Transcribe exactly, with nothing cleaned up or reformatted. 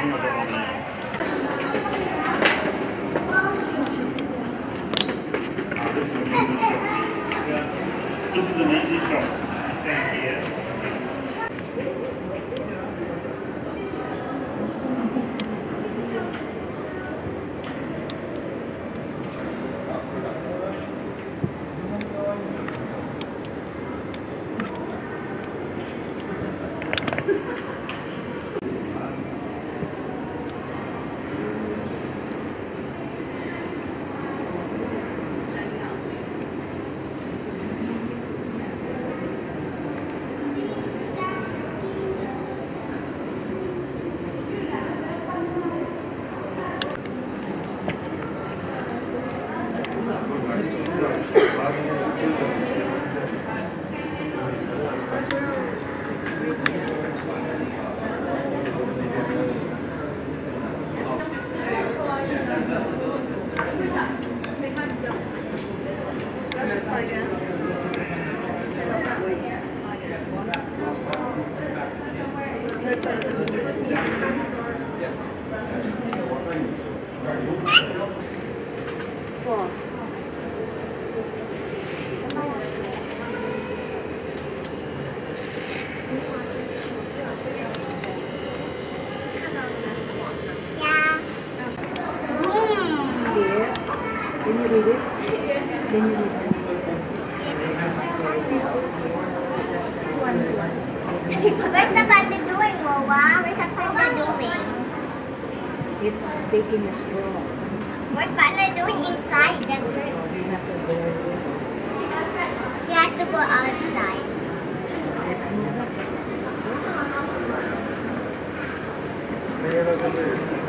This is an easy shot. Stand here. It's taking a straw. What's Father doing inside that room? He has to go outside. It's not.